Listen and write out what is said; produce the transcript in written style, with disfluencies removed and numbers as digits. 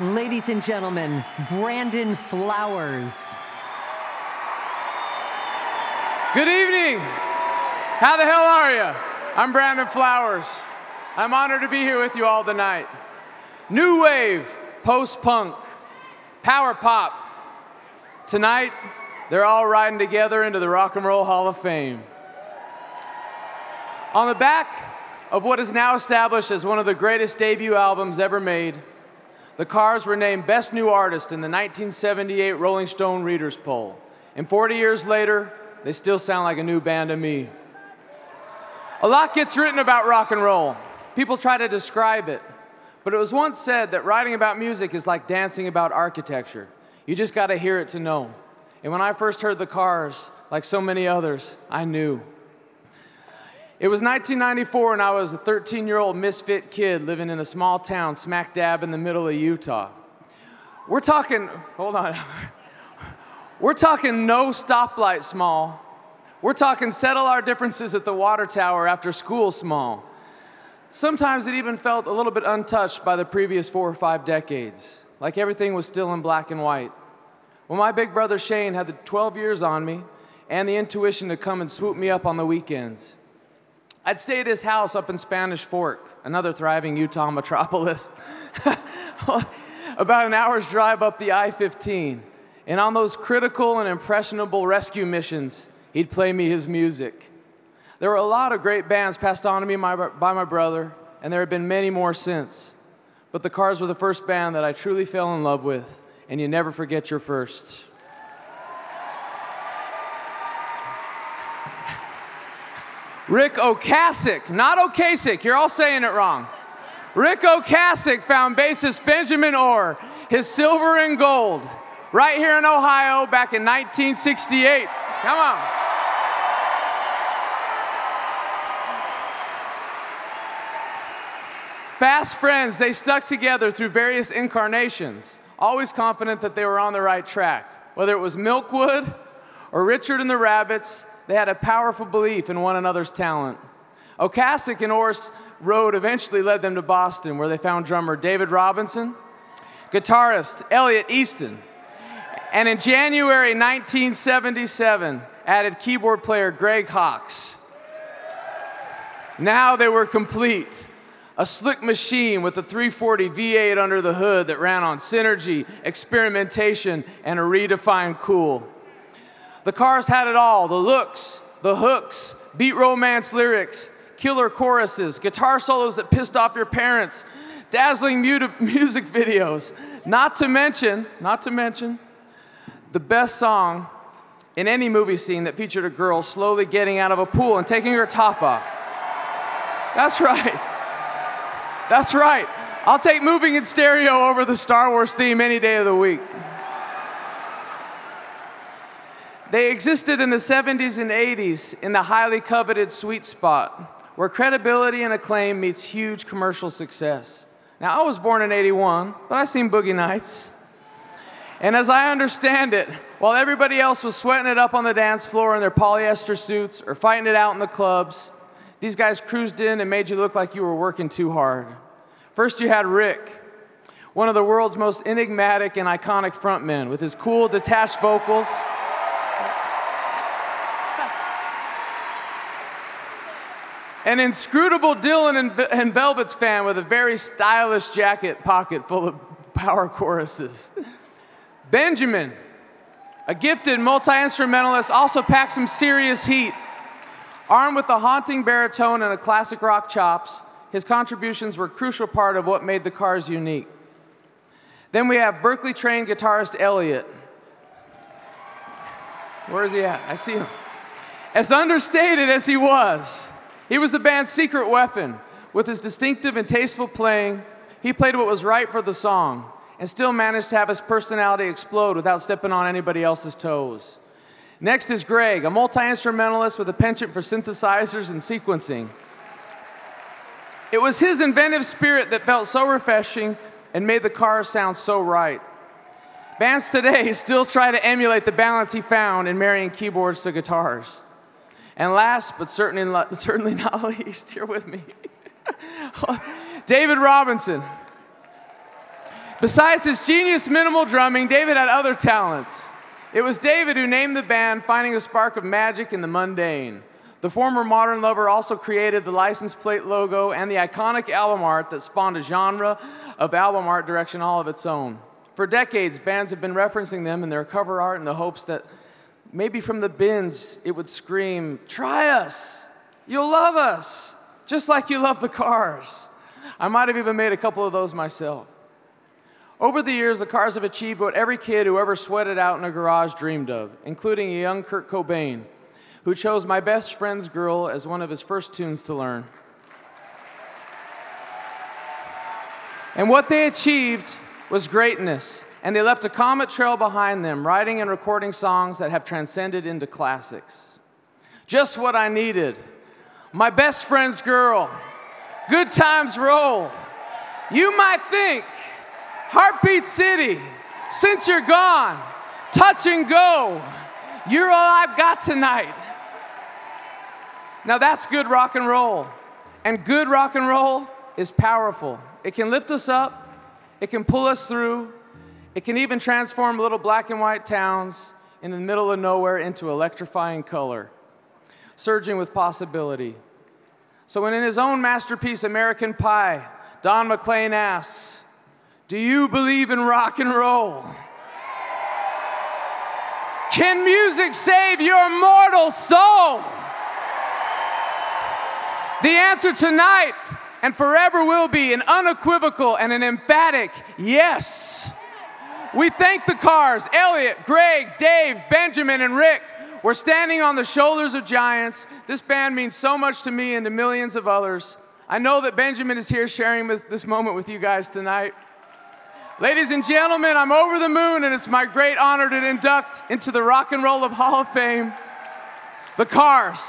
Ladies and gentlemen, Brandon Flowers. Good evening. How the hell are you? I'm Brandon Flowers. I'm honored to be here with you all tonight. New wave, post-punk, power pop. Tonight, they're all riding together into the Rock and Roll Hall of Fame. On the back of what is now established as one of the greatest debut albums ever made, The Cars were named Best New Artist in the 1978 Rolling Stone Readers' Poll. And 40 years later, they still sound like a new band to me. A lot gets written about rock and roll. People try to describe it. But it was once said that writing about music is like dancing about architecture. You just gotta hear it to know. And when I first heard The Cars, like so many others, I knew. It was 1994, and I was a 13-year-old misfit kid living in a small town smack dab in the middle of Utah. We're talking, hold on. We're talking no stoplight small. We're talking settle our differences at the water tower after school small. Sometimes it even felt a little bit untouched by the previous 4 or 5 decades, like everything was still in black and white. Well, my big brother Shane had the 12 years on me and the intuition to come and swoop me up on the weekends. I'd stay at his house up in Spanish Fork, another thriving Utah metropolis, about an hour's drive up the I-15. And on those critical and impressionable rescue missions, he'd play me his music. There were a lot of great bands passed on to me by my brother, and there have been many more since. But The Cars were the first band that I truly fell in love with, and you never forget your firsts. Rick Ocasek, not Ocasek, you're all saying it wrong. Rick Ocasek found bassist Benjamin Orr, his silver and gold, right here in Ohio back in 1968. Come on. Fast friends, they stuck together through various incarnations, always confident that they were on the right track. Whether it was Milkwood or Richard and the Rabbits, they had a powerful belief in one another's talent. Ocasek and Orr's road eventually led them to Boston, where they found drummer David Robinson, guitarist Elliot Easton, and in January 1977, added keyboard player Greg Hawkes. Now they were complete. A slick machine with a 340 V8 under the hood that ran on synergy, experimentation, and a redefined cool. The Cars had it all, the looks, the hooks, beat romance lyrics, killer choruses, guitar solos that pissed off your parents, dazzling music videos, not to mention, the best song in any movie scene that featured a girl slowly getting out of a pool and taking her top off. That's right. That's right. I'll take Moving in Stereo over the Star Wars theme any day of the week. They existed in the 70s and 80s in the highly coveted sweet spot, where credibility and acclaim meets huge commercial success. Now, I was born in '81, but I seen Boogie Nights. And as I understand it, while everybody else was sweating it up on the dance floor in their polyester suits or fighting it out in the clubs, these guys cruised in and made you look like you were working too hard. First, you had Rick, one of the world's most enigmatic and iconic frontmen, with his cool, detached vocals. An inscrutable Dylan and Velvets fan with a very stylish jacket pocket full of power choruses. Benjamin, a gifted multi-instrumentalist, also packed some serious heat. Armed with a haunting baritone and a classic rock chops, his contributions were a crucial part of what made The Cars unique. Then we have Berkeley-trained guitarist Elliot. Where is he at? I see him. As understated as he was, he was the band's secret weapon. With his distinctive and tasteful playing, he played what was right for the song and still managed to have his personality explode without stepping on anybody else's toes. Next is Greg, a multi-instrumentalist with a penchant for synthesizers and sequencing. It was his inventive spirit that felt so refreshing and made The Cars sound so right. Bands today still try to emulate the balance he found in marrying keyboards to guitars. And last, but certainly not least, you're with me, David Robinson. Besides his genius minimal drumming, David had other talents. It was David who named the band, finding a spark of magic in the mundane. The former modern lover also created the license plate logo and the iconic album art that spawned a genre of album art direction all of its own. For decades, bands have been referencing them in their cover art in the hopes that maybe from the bins it would scream, "Try us! You'll love us! Just like you love the Cars!" I might have even made a couple of those myself. Over the years, the Cars have achieved what every kid who ever sweated out in a garage dreamed of, including a young Kurt Cobain, who chose My Best Friend's Girl as one of his first tunes to learn. And what they achieved was greatness, and they left a comet trail behind them, writing and recording songs that have transcended into classics. Just What I Needed, My Best Friend's Girl, Good Times Roll, You Might Think, Heartbeat City, Since You're Gone, Touch and Go, You're All I've Got Tonight. Now that's good rock and roll. And good rock and roll is powerful. It can lift us up. It can pull us through. It can even transform little black and white towns in the middle of nowhere into electrifying color, surging with possibility. So when in his own masterpiece, American Pie, Don McLean asks, "Do you believe in rock and roll? Can music save your mortal soul?" The answer tonight and forever will be an unequivocal and an emphatic yes. We thank the Cars, Elliot, Greg, Dave, Benjamin, and Rick. We're standing on the shoulders of giants. This band means so much to me and to millions of others. I know that Benjamin is here sharing this moment with you guys tonight. Ladies and gentlemen, I'm over the moon, and it's my great honor to induct into the Rock and Roll Hall of Fame, the Cars.